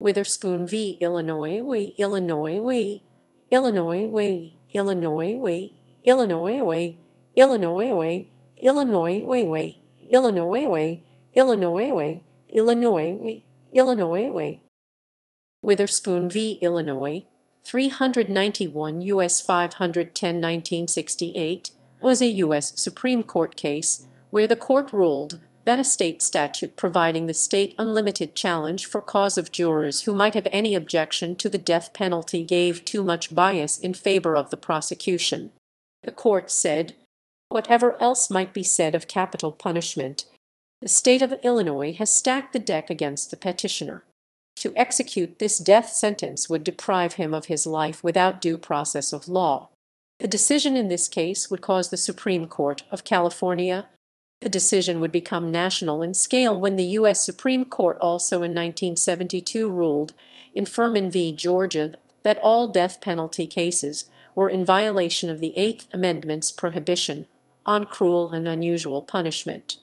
Witherspoon v. Illinois way, Illinois way, Illinois way, Illinois way, Illinois way, Illinois way, Illinois way, Illinois way, Illinois way, Illinois way, Illinois way. Witherspoon v. Illinois, 391 U.S. 510 1968, was a U.S. Supreme Court case where the court ruled that a state statute providing the state unlimited challenge for cause of jurors who might have any objection to the death penalty gave too much bias in favor of the prosecution. The court said, "Whatever else might be said of capital punishment, the state of Illinois has stacked the deck against the petitioner. To execute this death sentence would deprive him of his life without due process of law." The decision in this case would cause the Supreme Court of California. The decision would become national in scale when the U.S. Supreme Court also in 1972 ruled in Furman v. Georgia that all death penalty cases were in violation of the Eighth Amendment's prohibition on cruel and unusual punishment.